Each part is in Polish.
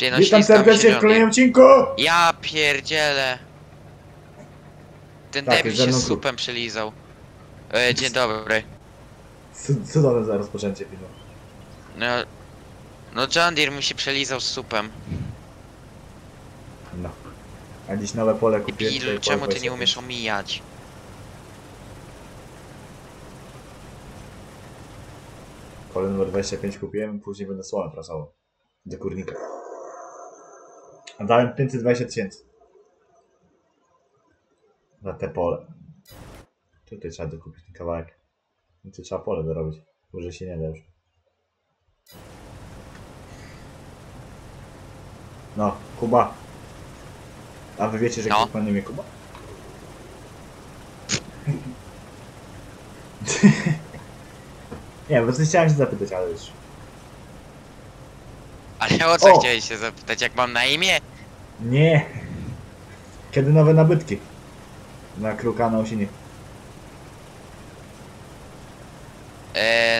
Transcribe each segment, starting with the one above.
Ty, no witam serdecznie w kolejnym odcinku! Ja pierdzielę! Ten debil się z supem przylizał. Dzień dobry. Cudowne za rozpoczęcie filmu. No John Deere mi się przelizał z supem. No. A dziś nowe pole kupiłem. Bilu, czemu ty nie umiesz omijać? Pole numer 25 kupiłem, później będę słomę prasował. Do kurnika. A dałem 520 000. Na te pole. Tutaj trzeba dokupić ten kawałek. Tu trzeba pole dorobić. Może się nie da już. No, Kuba. A wy wiecie, że no. Ktoś ma na imię Kuba? Nie, bo coś chciałem się zapytać, ale już. Ale o co chciałeś się zapytać, jak mam na imię? Nie. Kiedy nowe nabytki? Na KRUKa, na Osinie.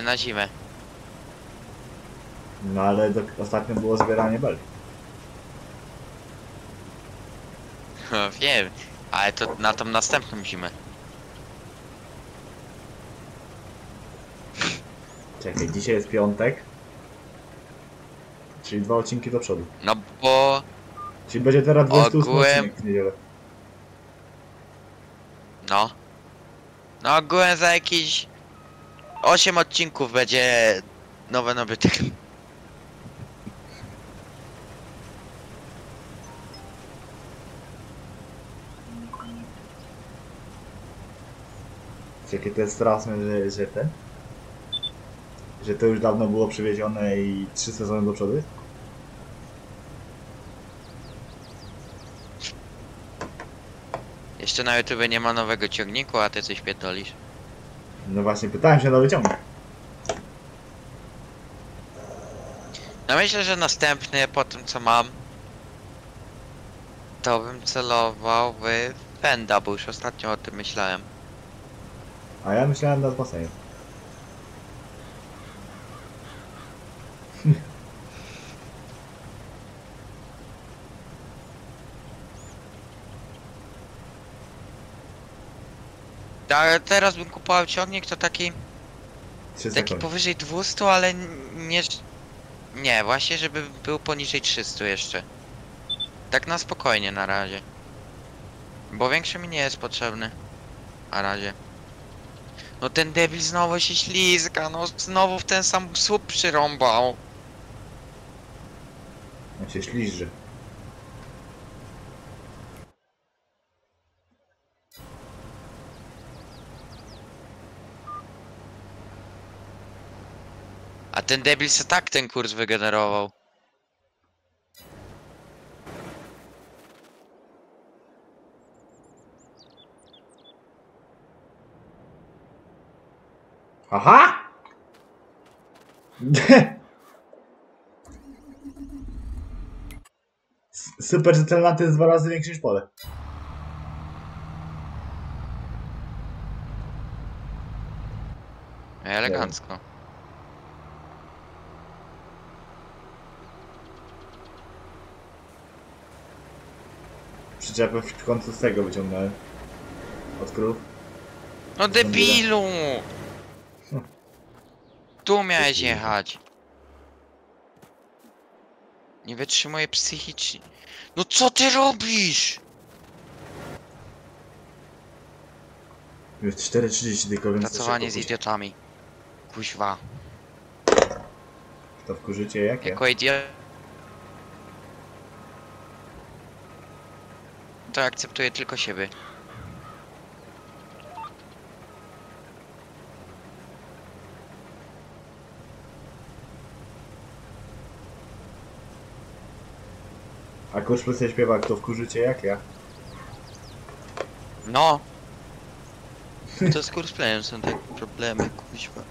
Na zimę. No ale ostatnio było zbieranie bel. No wiem, ale to na tą następną zimę. Czekaj, dzisiaj jest piątek. Czyli 2 odcinki do przodu. No bo... Czyli będzie teraz 28 odcinek w niedzielę. No. No ogółem za jakieś 8 odcinków będzie nowe nabytek. Jakie to jest straszne, że ten? Że to już dawno było przywiezione i 3 sezony do przodu? Jeszcze na YouTube nie ma nowego ciągniku, a ty coś pierdolisz. No właśnie, pytałem się o nowy ciągnik. No myślę, że następny, po tym co mam, to bym celował w Fenda, bo już ostatnio o tym myślałem. A ja myślałem nad basenem. Ale teraz bym kupował ciągnik, to taki... powyżej 200, ale nie... Nie, właśnie żeby był poniżej 300 jeszcze. Tak na spokojnie na razie. Bo większy mi nie jest potrzebny. Na razie. No ten debil znowu się ślizga, no znowu w ten sam słup przyrąbał. On się ślizży. A ten debil se tak ten kurs wygenerował. Aha! Super, że ten lat jest 2 razy większy niż pole. Elegancko. Przyczepę w końcu z tego wyciągnąłem. Od krów. No debilu! Tu miałeś jechać. Nie wytrzymuję psychicznie. No co ty robisz? Już 4:30 tylko wiem. Pracowanie z idiotami. Kuźwa. To wkurzycie jakie? Jako idiot... To akceptuję tylko siebie. A Courseplay śpiewa, kto wkurzycie jak ja? No! To z Courseplay są takie problemy, kuźwa.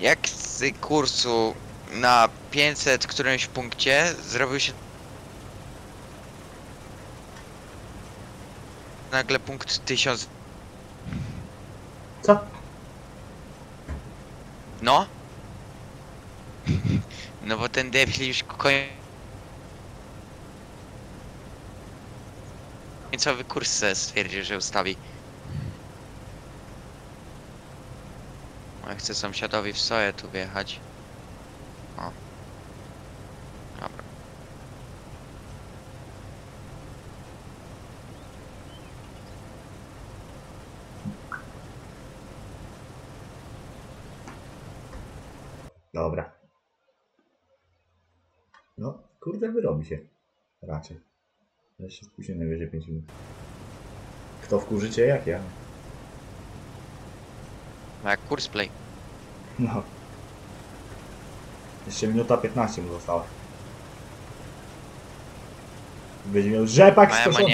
Jak z kursu na 500 którymś punkcie zrobił się... Nagle punkt 1000... Co? No? No bo ten debil już końcowy kurs stwierdził, że ustawi. A chcę sąsiadowi w soję tu wjechać. O. Dobra. Dobra. No, kurde, wyrobi się. Raczej. Jeszcze spóźnię najwyżej 5 minut. Kto wkurzycie, jak ja? No jak Courseplay. No. Jeszcze minuta 15 mu została. Będzie miał rzepak z koszą.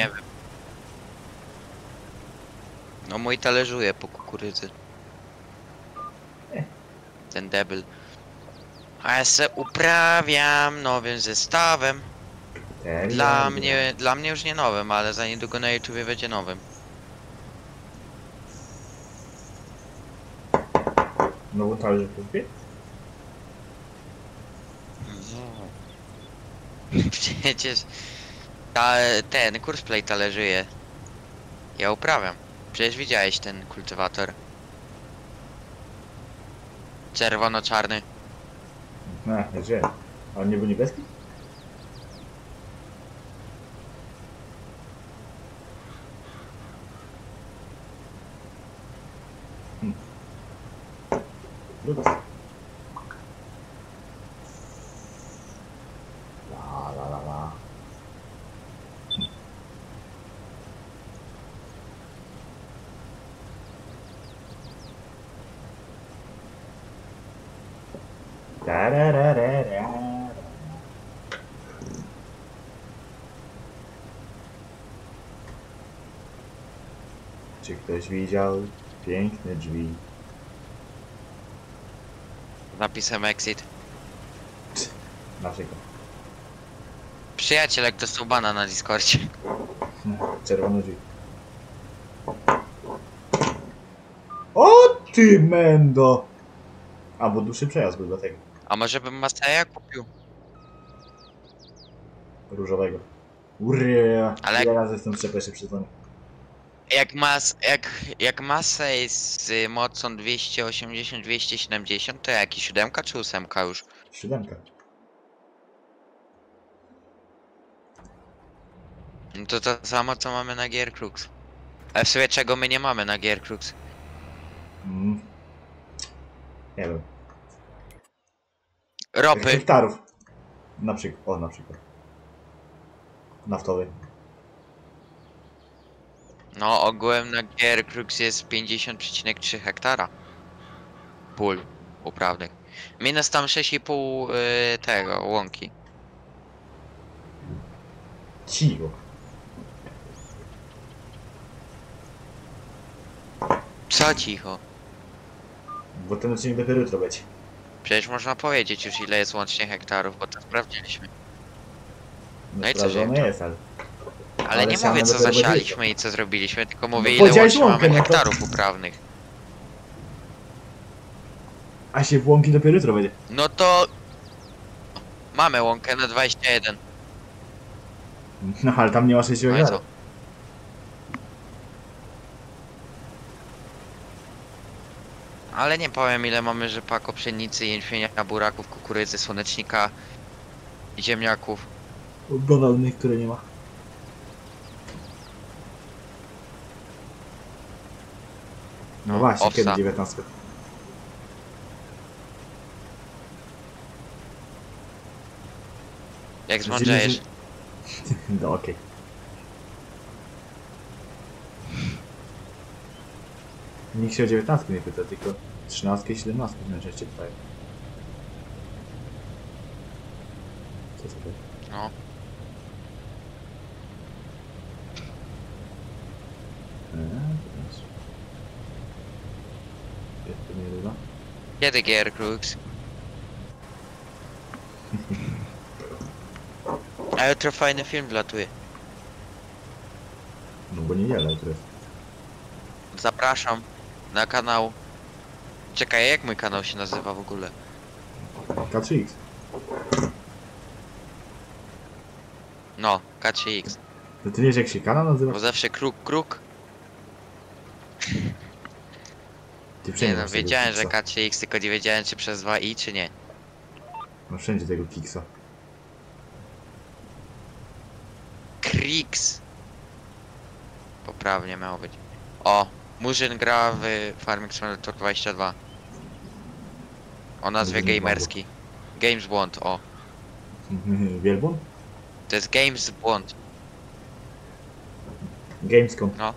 No mój talerzuje po kukurydzy. Ten debil. A ja se uprawiam nowym zestawem. Dla mnie już nie nowym, ale za niedługo na YouTubie będzie nowym. Nową talerzy kupię? No. Przecież ten Courseplay talerzyje. Ja uprawiam. Przecież widziałeś ten kultywator. Czerwono-czarny. A, gdzie? A on nie był niebieski? Lubię. La la la la. Czy ktoś widział piękne drzwi? Napisem exit. Dlaczego? Przyjacielek to subana na Discordzie. Czerwono drzwi. O ty mendo! A bo dłuższy przejazd był dlatego. A może bym Maseja kupił? Różowego. Uryja. Ale ile razy jestem przepeszy przy tym. Jak masa jest z mocą 280-270, to jaki? 7 czy 8 już? 7. No to to samo co mamy na GearCrux. Ale w sumie czego my nie mamy na GearCrux? Nie wiem. Ropy. Hektarów. Na przykład. O, na przykład. Naftowy. No, ogółem na GearCrux jest 50,3 hektara pól uprawnych. Minus tam 6,5 tego łąki. Cicho. Co cicho? Bo ten odcinek dopiero jutro będzie. Przecież można powiedzieć już ile jest łącznie hektarów, bo to sprawdziliśmy. No i co się Ale nie mówię co zasialiśmy i co zrobiliśmy, tylko mówię no, ile łącznie mamy hektarów uprawnych. A się w łąki dopiero jutro będzie. No to... Mamy łąkę na 21. No ale tam nie ma 6 hektarów. No i co? Ale nie powiem ile mamy rzepaku, pszenicy, jęczmienia, buraków, kukurydzy, słonecznika i ziemniaków. Dodalnych, które nie ma. No właśnie, owca. Kiedy 19? Jak zmądrzejesz? No okej. Nikt się o 19 nie pyta, tylko 13 i 17 najczęściej pytają. Co sobie? No. Kiedy GearCrux? A jutro fajny film wlatuje. No bo nie jele jutro. Zapraszam na kanał. Czekaj, jak mój kanał się nazywa w ogóle? K3X. No, K3X. To ty wiesz jak się kanał nazywa? Bo zawsze KRUK. Nie no, wiedziałem, że K3X, tylko nie wiedziałem czy przez 2i czy nie. No wszędzie tego kiksa. Kriks. Poprawnie miało być. O, Murzyn gra w Farm Expert 22. O nazwie gamerski. Games Bond, o. Wielbłąd? To jest Games Bond. Gamescom. No.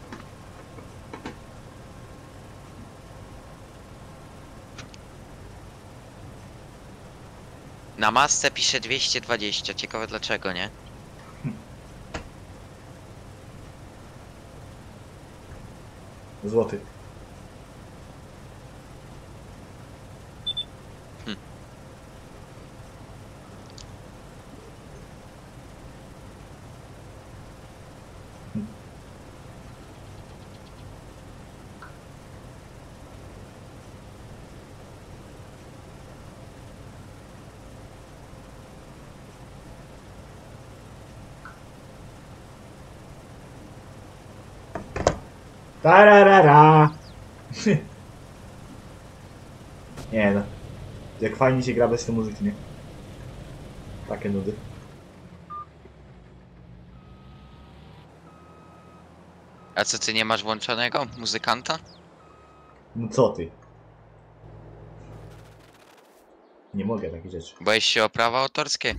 Na masce pisze 220, ciekawe dlaczego, nie? Złoty. Tararara. Nie no. Jak fajnie się gra bez tej muzyki, nie? Takie nudy. A co ty nie masz włączonego muzykanta? No co ty? Nie mogę takich rzeczy. Boisz się o prawa autorskie?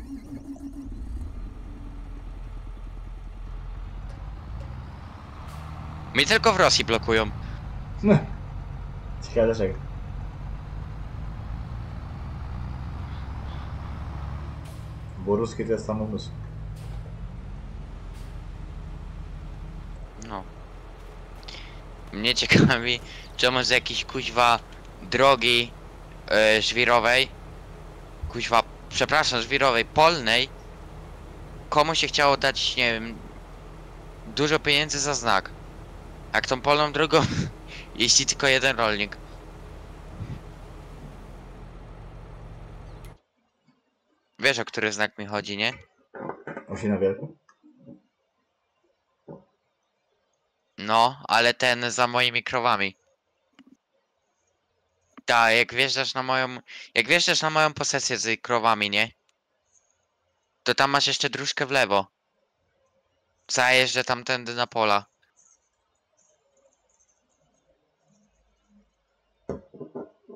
Mnie tylko w Rosji blokują. No. Ciekawe dlaczego. Bo ruski to jest samobóz. No. Mnie ciekawi, czemu z jakiejś kuźwa drogi żwirowej, kuźwa, przepraszam, żwirowej, polnej, komu się chciało dać, nie wiem, dużo pieniędzy za znak. Jak tą polną drogą, jeśli tylko jeden rolnik. Wiesz, o który znak mi chodzi, nie? Osi na wielką? No, ale ten za moimi krowami. Tak, jak wjeżdżasz na moją... Jak wjeżdżasz na moją posesję z krowami, nie? To tam masz jeszcze dróżkę w lewo. Zajeżdżę tamtędy na pola.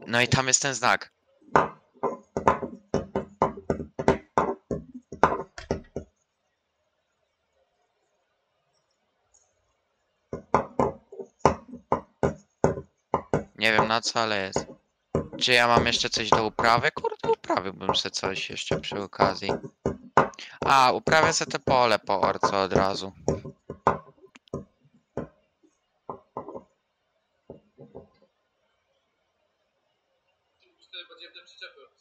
No i tam jest ten znak. Nie wiem na co, ale jest. Czy ja mam jeszcze coś do uprawy? Kurde, uprawiłbym sobie coś jeszcze przy okazji. A, uprawię sobie te pole po orce od razu.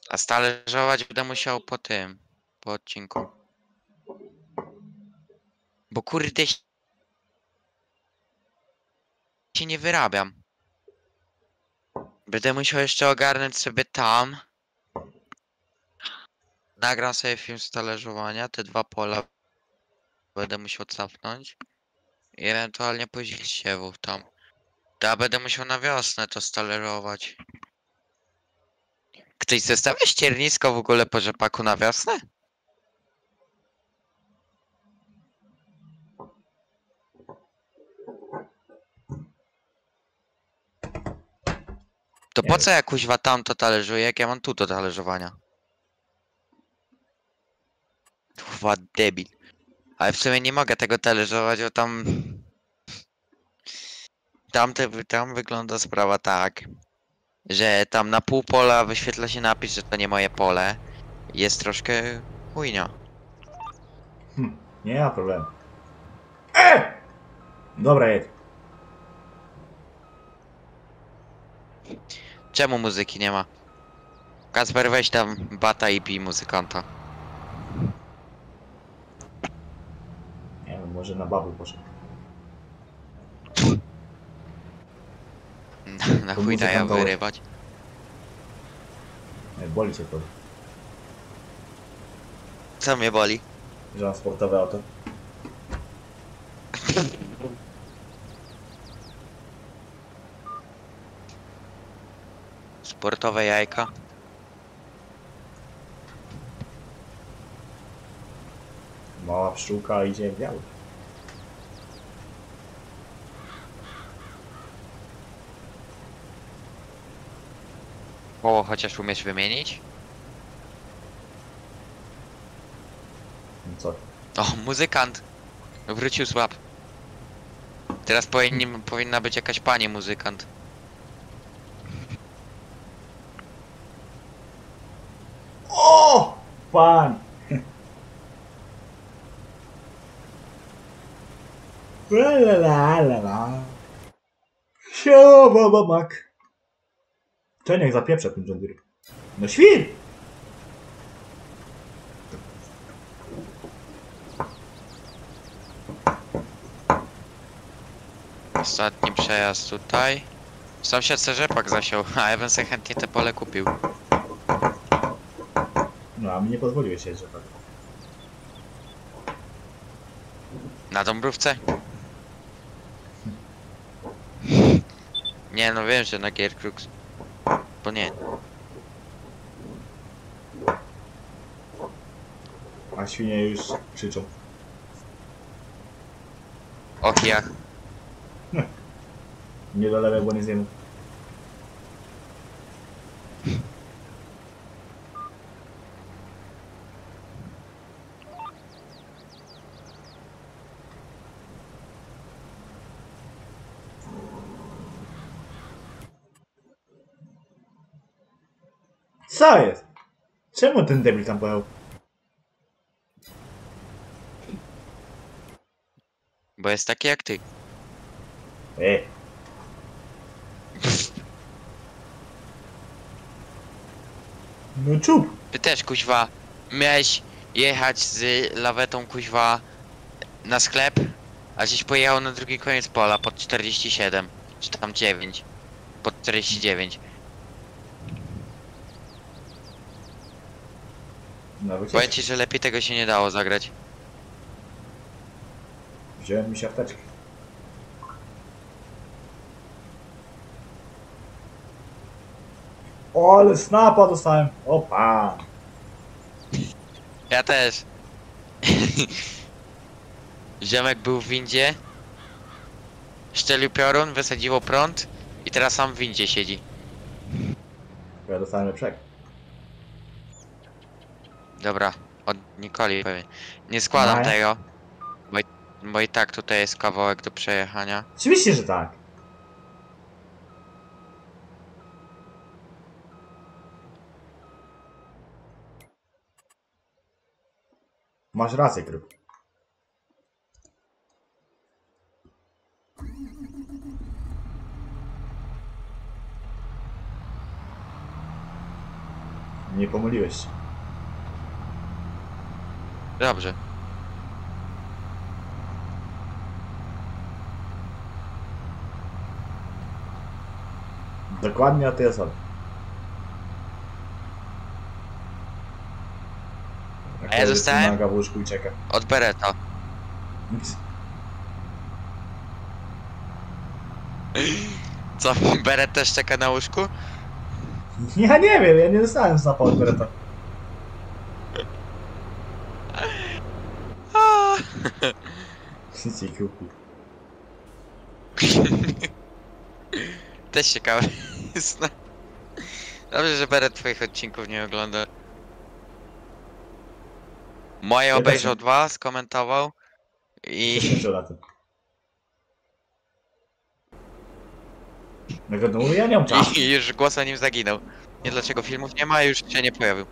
A stależować będę musiał po tym, po odcinku. Bo kurde się nie wyrabiam. Będę musiał jeszcze ogarnąć sobie tam. Nagram sobie film stależowania, te dwa pola będę musiał cofnąć. I ewentualnie później siewów tam. Ja będę musiał na wiosnę to stależować. Ktoś zostawia ściernisko w ogóle po rzepaku na wiosnę? To po co ja kuźwa tam to talerzuję, jak ja mam tu do talerzowania? Chyba debil. Ale w sumie nie mogę tego talerzować, bo tam... Tam wygląda sprawa tak, że tam na pół pola wyświetla się napis, że to nie moje pole. Jest troszkę chujnia. Nie ma problemu. Dobra, jedź. Czemu muzyki nie ma? Kacper, weź tam bata i bij muzykanta. Nie wiem, może na babu poszedł. Na chuj daję wyrywać. Boli się to. Co mnie boli? Że mam sportowe auto. Sportowe jajka. Mała pszczółka idzie w biały. O, chociaż umiesz wymienić? Co? O, muzykant! Wrócił z łap. Teraz powinna być jakaś pani muzykant. O! Pan! Siema, mak. Czeniek zapieprza tym John Deere. No świr! Ostatni przejazd tutaj. Sąsiad se rzepak zasiał, a ja bym se chętnie te pole kupił. No, a mi nie pozwoliłeś się rzepak. Na Dąbrówce? Nie, no wiem, że na GearCrux. Bo nie. A świnie już krzyczą. Och ja. Nie dolewaj, bo nie zjemy. Co jest? Czemu ten debil tam pojechał? Bo jest taki jak ty. No czub. Ty też kuźwa miałeś jechać z lawetą kuźwa na sklep, a żeś pojechał na drugi koniec pola pod 47 czy tam 9 pod 49. Powiem ci, że lepiej tego się nie dało zagrać. Wziąłem mi siarteczkę. O, ale snapa dostałem. Opa. Ja też. Ziomek był w windzie. Szczelił piorun, wysadziło prąd. I teraz sam w windzie siedzi. Ja dostałem lepszego. Dobra, od Nikoli pewnie. Nie składam tego, bo i tak tutaj jest kawałek do przejechania. Oczywiście, że tak. Masz rację, KRUK. Nie pomyliłeś się. Dobrze. Dokładnie o tej osobie. A ja zostałem od Beretta. Co, Beret też czeka na łóżku? Ja nie wiem, ja nie dostałem snapa od Beretta. Też ciekawe jest. Dobrze, że Beret twoich odcinków nie ogląda. Moje obejrzał 2, skomentował i... I już głos o nim zaginął. Nie dlaczego filmów nie ma, już się nie pojawił.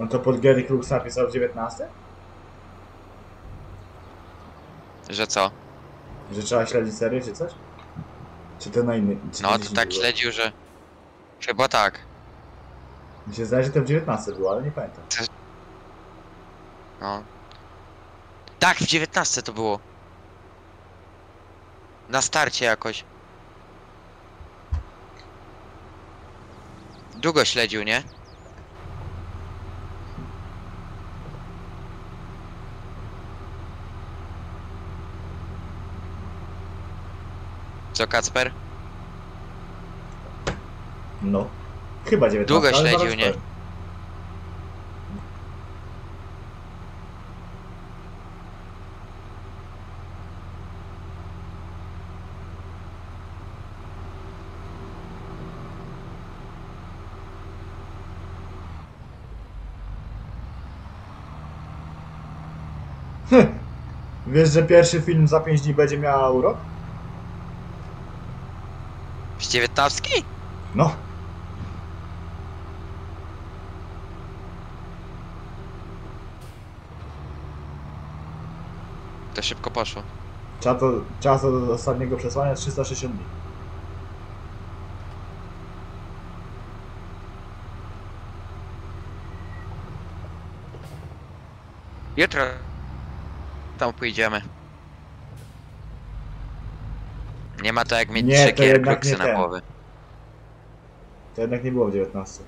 On to pod GearCrux napisał w 19? Że co? Że trzeba śledzić serię czy coś? Czy to na inny... No to tak śledził, że... Chyba tak. Mi się zdaje, że to w 19 było, ale nie pamiętam. No. Tak, w 19 to było. Na starcie jakoś. Długo śledził, nie? Co, Kacper? No, chyba 19. Długo śledził, nie? Wiesz, że pierwszy film za 5 dni będzie miał rok? Z 19? No. To szybko poszło. Czas do ostatniego przesłania 360 dni. Jutro tam pójdziemy. Nie ma to jak mieć 3 GearCruxy na głowy. To jednak nie było w 19.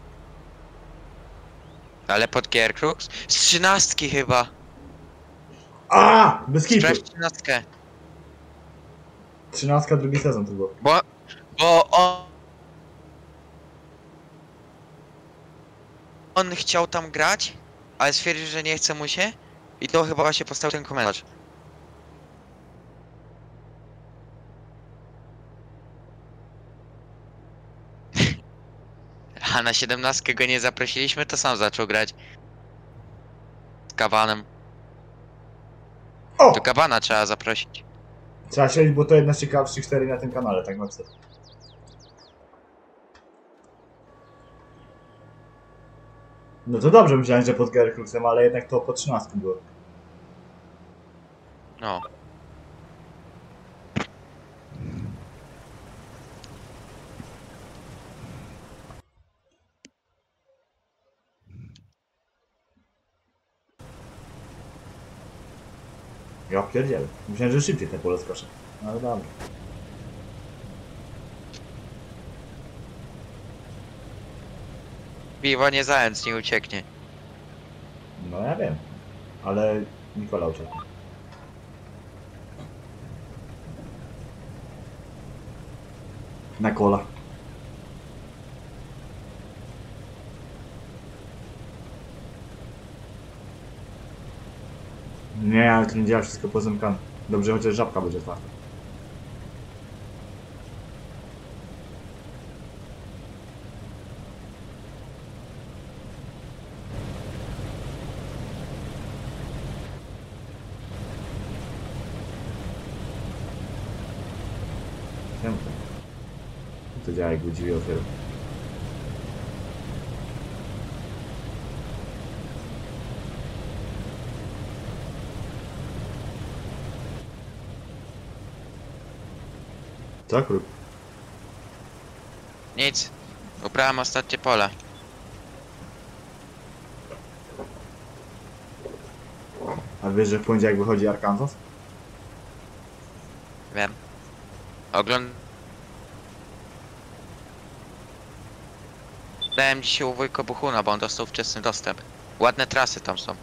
Ale pod GearCrux? Z 13 chyba. A, bez kitu. Sprawdź 13. 13 drugi sezon to było. Bo on chciał tam grać, ale stwierdził, że nie chce mu się. I to chyba właśnie powstał ten komentarz. A na 17 go nie zaprosiliśmy, to sam zaczął grać. Z Kabanem. O! To Kabana trzeba zaprosić. Trzeba śledzić, bo to jedna z ciekawszych serii na tym kanale, tak mocno. No to dobrze, myślałem, że pod GearCruxem, ale jednak to po 13 było. No. Ja pierdzielę. Myślałem, że szybciej te pole skoszę. No ale dobrze. Piwo nie zając, nie ucieknie. No ja wiem, ale Nikola ucieknie. Na kola. Nie, ale to nie działa, wszystko pozamykane. Dobrze, chociaż żabka będzie otwarta. To działa, jak drzwi otwieram. Co, KRUK? Nic. Uprałem ostatnie pole. A wiesz, że w poniedziałek wychodzi Arkansas? Wiem. Dałem dzisiaj u wujka Buchuna, bo on dostał wczesny dostęp. Ładne trasy tam są.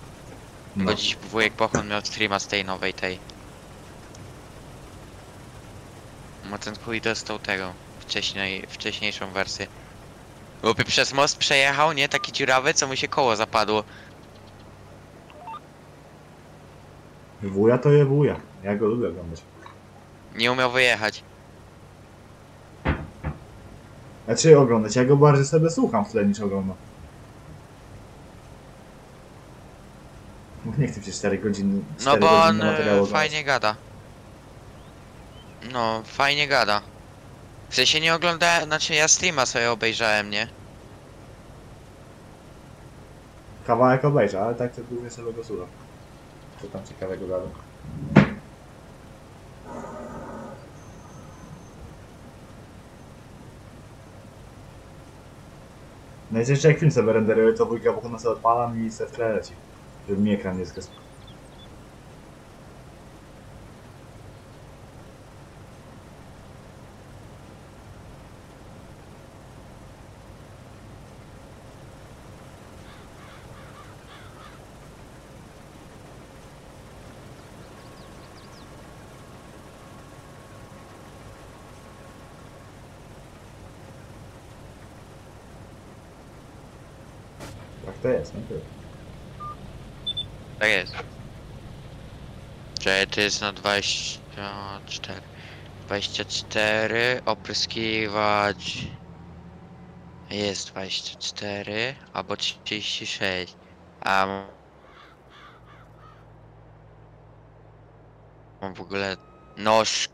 No. Bo dziś wujek Buchun miał streama z tej nowej tej. No ten chuj dostał tego. Wcześniejszą wersję. Łopie przez most przejechał, nie? Taki dziurawy, co mu się koło zapadło. Wuja to je wuja. Ja go lubię oglądać. Nie umiał wyjechać. Znaczy oglądać, ja go bardziej sobie słucham w tle niż oglądam. Nie chcę przecież 4 godziny. No bo on fajnie gada. No, fajnie gada. W sensie nie oglądałem, znaczy ja streama sobie obejrzałem, nie? Kawałek obejrzę, ale tak to głównie sobie go słucham. Co tam ciekawego gada. No i jeszcze jak film sobie renderuje, to wujka Buchuna sobie odpalam i se w tle leci. Żeby mi ekran nie skreślił. LTS najpierw. Tak jest. Czyli to jest na 24. 24 opryskiwać. Jest 24 albo 36. A mam w ogóle nóż.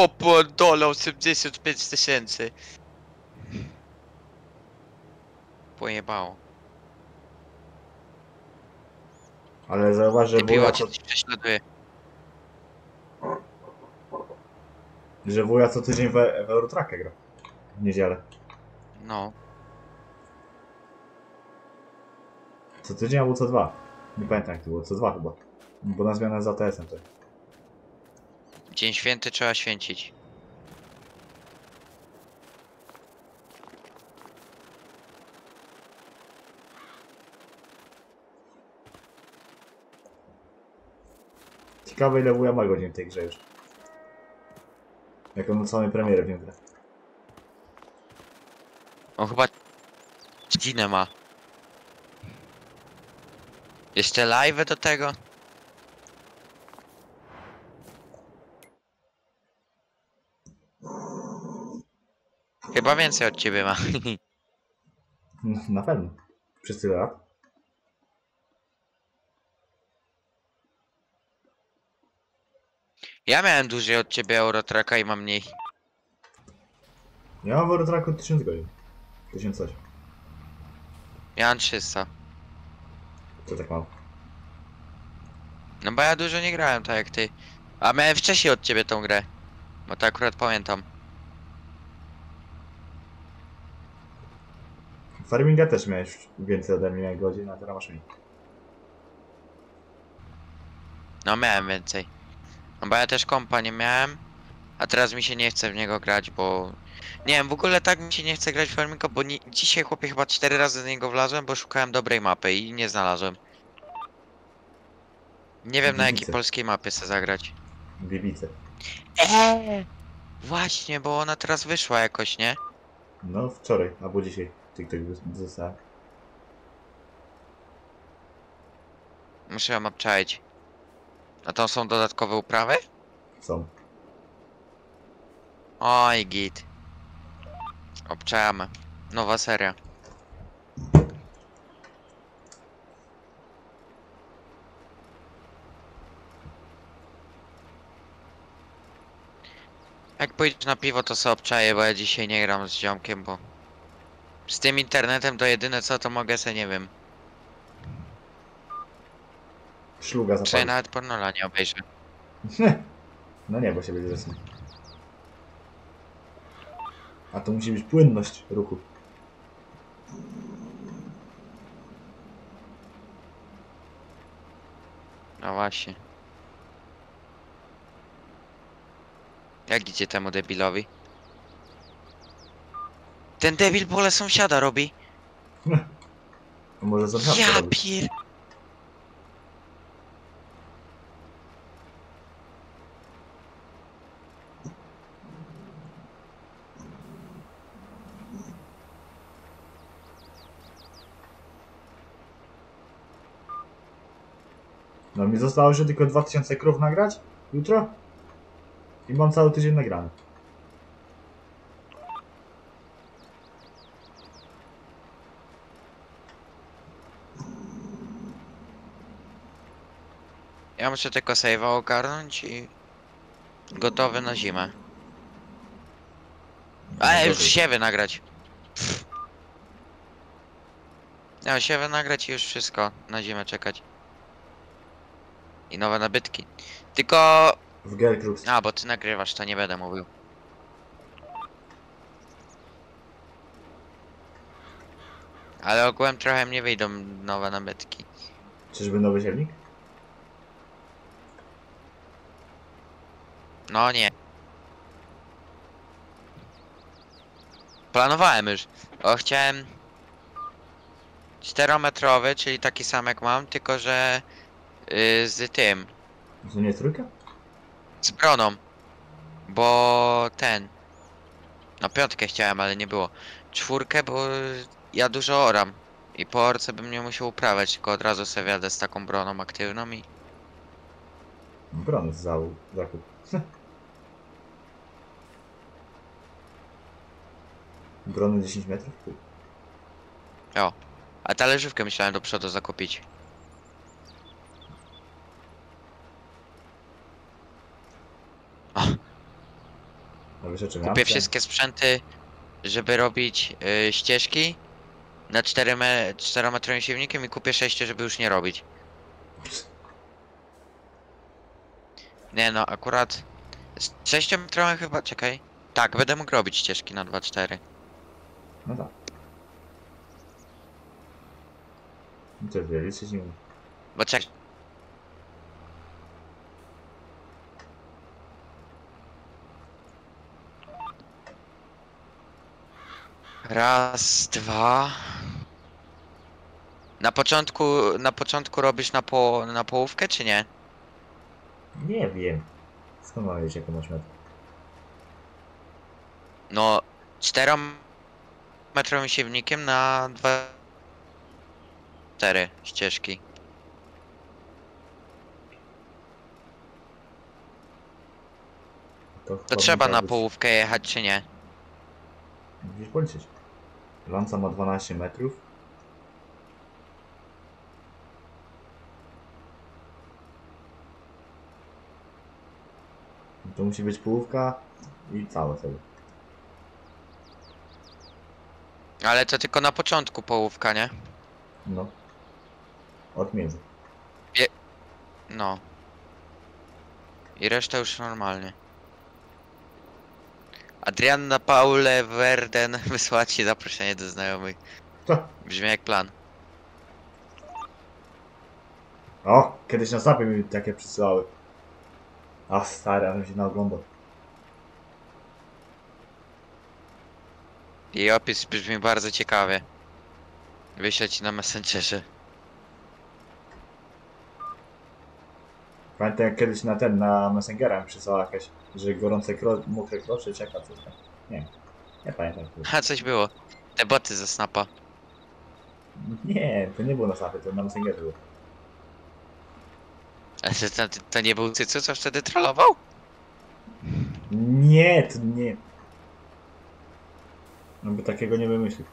O podole, 85 tysięcy. Pojebało. Ale zauważ, że wuja co... Że wuja co tydzień w Eurotruckę gra. W niedzielę. No. Co tydzień albo co dwa. Nie pamiętam jak to było, co dwa chyba. Bo na zmianę z ATS-em to. Dzień święty trzeba święcić. Ciekawe ile wuja ma godzin w tej grze już. Jaką samej premierę w nią grę. On chyba godzinę ma. Jeszcze live do tego? Chyba więcej od ciebie ma. Na pewno. Przez tyle lat. Ja miałem dłużej od ciebie Eurotracka i mam mniej. Ja mam Eurotracku 1000 godzin. 1000 coś. Ja mam 300. Co tak mało? No bo ja dużo nie grałem tak jak ty. A miałem wcześniej od ciebie tą grę. Bo to akurat pamiętam. Farminga też miałeś więcej ode mnie godzin, a teraz masz mniej. No miałem więcej. No bo ja też kompa nie miałem. A teraz mi się nie chce w niego grać, bo... Nie wiem, w ogóle tak mi się nie chce grać w Farminga, bo nie... dzisiaj chłopie chyba 4 razy do niego wlazłem, bo szukałem dobrej mapy i nie znalazłem. Nie wiem Bibice. Na jakiej polskiej mapie chcę zagrać. Bibice. Właśnie, bo ona teraz wyszła jakoś, nie? No wczoraj, albo dzisiaj. TikTok został. Muszę ją obczaić. A to są dodatkowe uprawy? Są. Oj git. Obczajamy. Nowa seria. Jak pójdziesz na piwo to sobie obczaję, bo ja dzisiaj nie gram z ziomkiem, bo... Z tym internetem to jedyne co to mogę se nie wiem. Szluga zapalić. Czy nawet pornola nie obejrzę. No nie, bo się będzie zasnął. A to musi być płynność ruchu. No właśnie. Jak idzie temu debilowi? Ten debil pole sąsiada robi. Może sąsiadka ja robi. No mi zostało już tylko 2000 krów nagrać jutro i mam cały tydzień nagrany. Ja muszę tylko save'a ogarnąć i gotowy na zimę. Ale już siewy nagrać. Ja siewy nagrać i już wszystko na zimę czekać. I nowe nabytki. Tylko... W GearCrux. A, bo ty nagrywasz, to nie będę mówił. Ale ogółem trochę mnie wyjdą nowe nabytki. Czyżby nowy zielnik? No nie. Planowałem już. O, chciałem... 4-metrowy, czyli taki sam jak mam, tylko że z tym. To nie jest trójka? Z broną. Bo ten. No piątkę chciałem, ale nie było. Czwórkę, bo ja dużo oram. I po orce bym nie musiał uprawiać, tylko od razu sobie jadę z taką broną aktywną i... Bron z zakup. Brony 10 metrów? O, a talerzówkę myślałem do przodu zakupić. O. Kupię wszystkie sprzęty, żeby robić ścieżki na 4-metrowym siewnikiem i kupię 6, żeby już nie robić. Nie no, akurat z 6-metrowym chyba, czekaj. Tak, będę mógł robić ścieżki na 2-4. No tak. To liczyć nie. Bo czekaj. Raz, dwa. Na początku robisz na połówkę, czy nie? Nie wiem. Skąd mam wiedzieć, jaką masz metę? No, 4-metrowym siewnikiem na 4 ścieżki. To trzeba na połówkę jechać, czy nie? Musisz policzyć. Lanca ma 12 metrów. To musi być połówka i całe sobie. Ale to tylko na początku połówka, nie? No. Od między. No. I reszta już normalnie. Adrianna Paule Werden wysłała ci zaproszenie do znajomych. Brzmi jak plan. O! Kiedyś na zapie mi takie przysyłały. A stary, ale się naoglądał. Jej opis brzmi bardzo ciekawie. Wyślę ci na Messengerze. Pamiętam jak kiedyś na Messengera mi przysłała jakaś, że gorące mokre krocze, czeka coś tam. Nie, nie pamiętam. A coś było. Te boty ze Snapa. Nie, to nie było na Snapie, to na Messengerze było. A to nie był Cycu, co wtedy trollował? Nie, to nie. No by takiego nie wymyślił.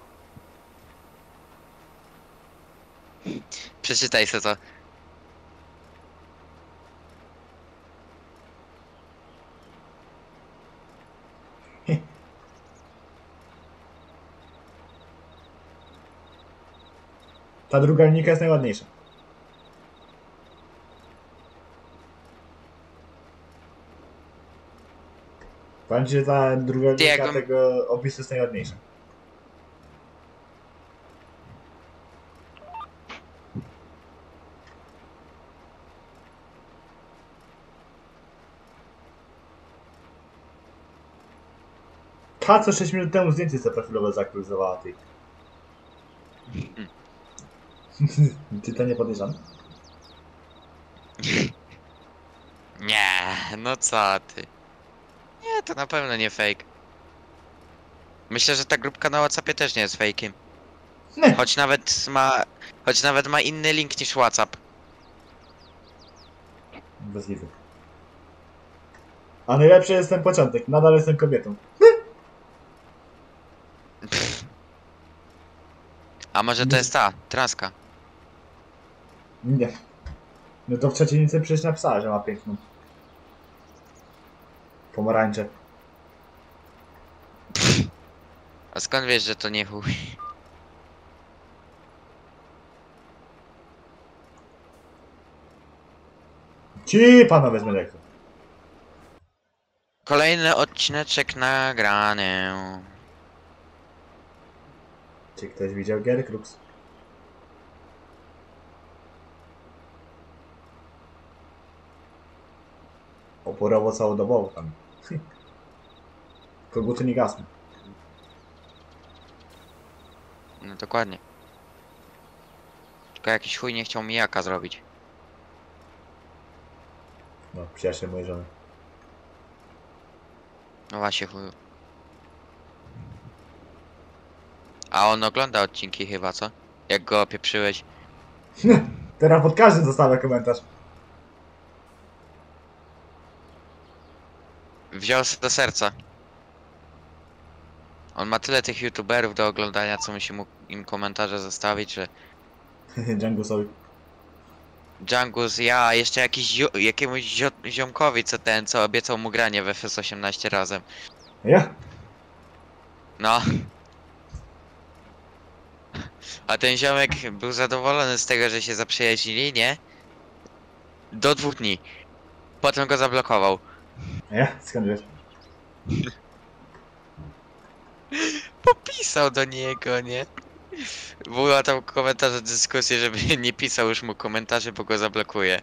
Przeczytaj sobie to. Ta druga linijka jest najładniejsza. Powiem ci, że ta druga linijka tego opisu jest najładniejsza. Ta co 6 minut temu zdjęcie zaprofilowe zaktualizowała ty. Ty to nie podejrzane? Nie, no co ty. Nie, to na pewno nie fake. Myślę, że ta grupka na WhatsAppie też nie jest fejkiem. Choć nawet ma inny link niż WhatsApp. Bez liczby. A najlepszy jest ten początek, nadal jestem kobietą. A może to jest ta, transka? Nie. No to w Trzecinicy przecież napisała, że ma piękną. Pomarańcze. A skąd wiesz, że to nie chuj? Ci panowie z mleko. Kolejny odcineczek nagrany. Czy ktoś widział GearCrux? Oporowo całodobowo tam. Koguty nie gasną. No dokładnie. Tylko jakiś chuj nie chciał mijaka zrobić. No, przyjaciel mojej żony. No właśnie, chuju. A on ogląda odcinki chyba, co? Jak go opieprzyłeś. Teraz pod każdym zostawia komentarz. Wziął się do serca. On ma tyle tych youtuberów do oglądania, co musi im komentarze zostawić, że... Djangusowi. Djangus, ja, jeszcze jakiemuś ziomkowi, co obiecał mu granie w FS 18 razem. Ja? No. A ten ziomek był zadowolony z tego, że się zaprzyjaźnili, nie? Do 2 dni. Potem go zablokował. Ja? Skąd wiesz? Popisał do niego, nie? Była tam komentarze, dyskusje, żeby nie pisał już mu komentarzy, bo go zablokuje.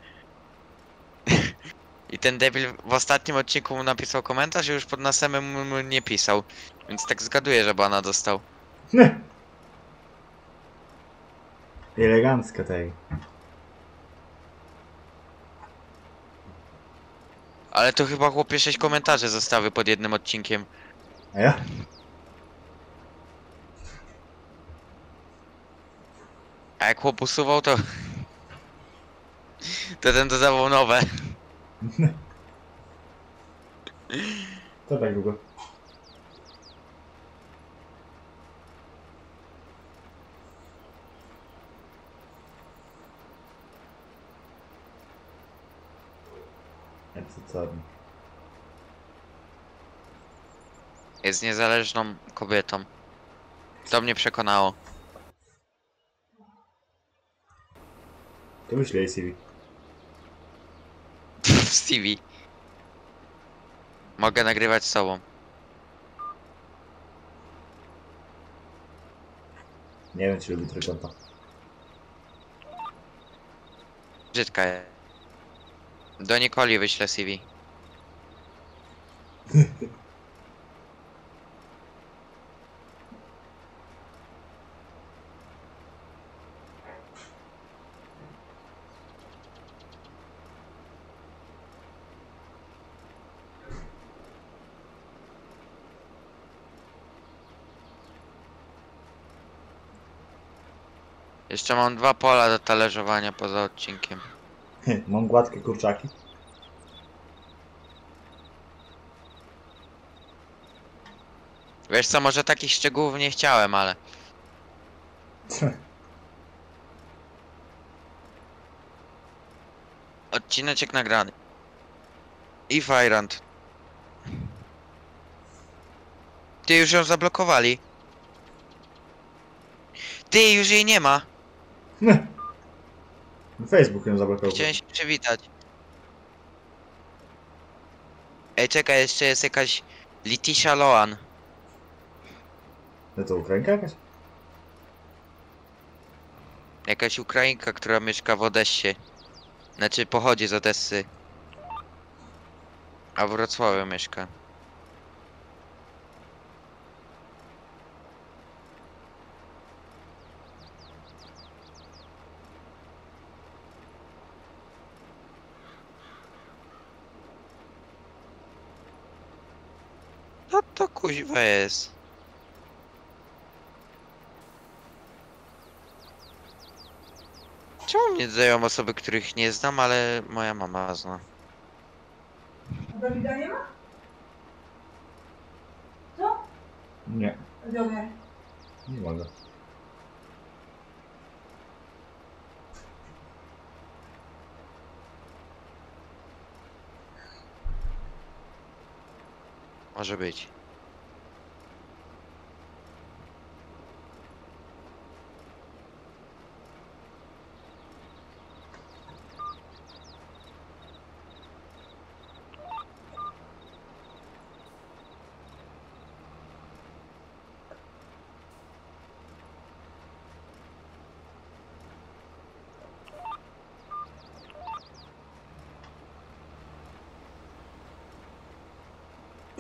I ten debil w ostatnim odcinku mu napisał komentarz i już pod następnym mu nie pisał. Więc tak zgaduję, że bana dostał. Elegancka tej. Ale to chyba chłopie 6 komentarzy zostały pod jednym odcinkiem. A ja? A jak chłop usuwał, to... to ten dodawał nowe. To tak długo. Jest niezależną kobietą. To mnie przekonało. To myślę, Stevie. Stevie. Mogę nagrywać z sobą. Nie wiem, czy lubi trójkąta. Brzydka jest. Do Nikoli wyślę CV. Jeszcze mam 2 pola do talerzowania poza odcinkiem. Mam gładkie kurczaki. Wiesz co, może takich szczegółów nie chciałem, ale... Odcineczek nagrany. I Fajrant. Ty, już ją zablokowali. Ty, już jej nie ma. Facebook ją zablokował. Chciałem się przywitać. Ej, czekaj, jeszcze jest jakaś Leticia Loan. No to Ukrainka jakaś? Jakaś Ukrainka, która mieszka w Odessie. Znaczy, pochodzi z Odessy. A w Wrocławiu mieszka. No to kuźwa jest. Czemu mnie zdają osoby, których nie znam, ale moja mama zna. A Dawida nie ma? Co? Nie. Dobra. Nie mogę. Może być.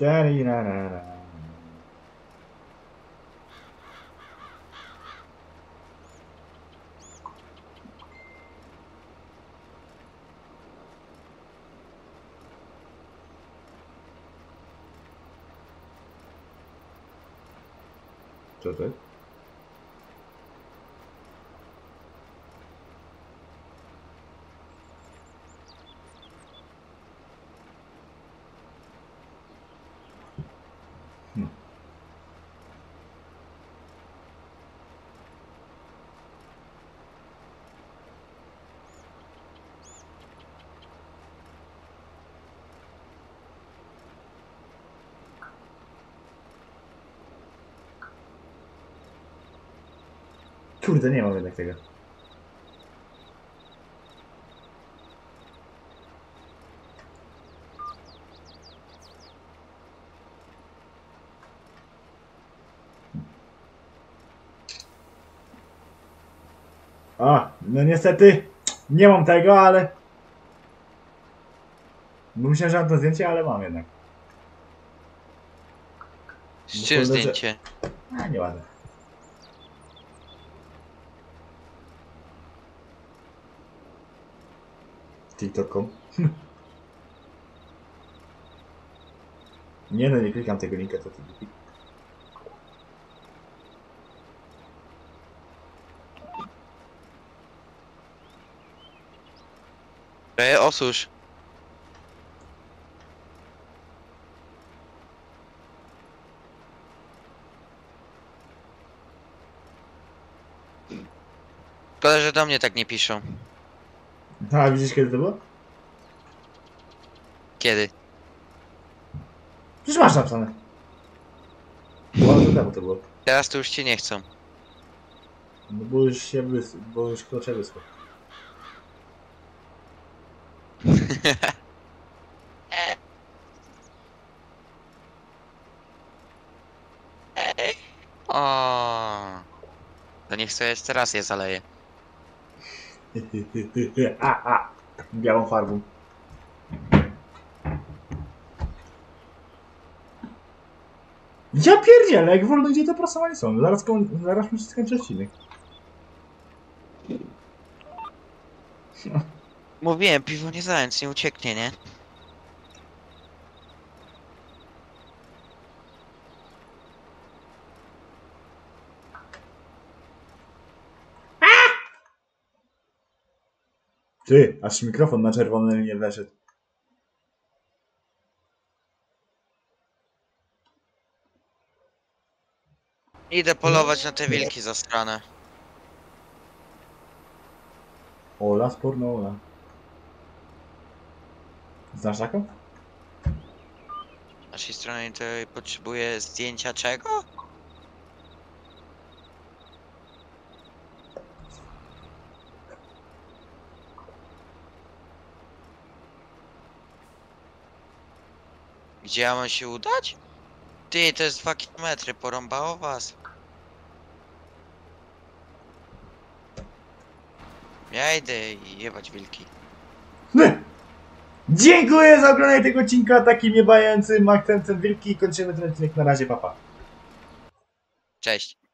Daddy, na, na, na. Czekaj. Kurde, nie mam jednak tego. A, no niestety nie mam tego, ale... Myślałem, że mam to zdjęcie, ale mam jednak. Ścież zdjęcie. A, nieładne. TikTokom. Nie, no nie klikam tego linka, to ty klik. Osusz. Szkoda, że do mnie tak nie piszą. A widzisz, kiedy to było? Kiedy? Przecież masz napisane. Bo to było. Teraz to już cię nie chcą. No bo już się wyschło, bo już klocze wyschło. O, to niech sobie jeszcze raz je zaleje. A, białą farbą. Ja pierdzielę, jak wolno idzie to prasowanie są. Zaraz muszę skończyć odcinek. Mówiłem, piwo nie zając, nie ucieknie, nie? Ty, aż mikrofon na czerwonym nie weszedł. Idę polować na te wilki zastrane. Ola, sporno Ola. Znasz taką? Z naszej strony to potrzebuje zdjęcia czego? Gdzie ja mam się udać? Ty, to jest 2 km, porąbało was. Ja idę i jebać wilki. Dziękuję za oglądanie tego odcinka, takim jebającym akcentem wilki. Kończymy ten odcinek, na razie, papa. Cześć.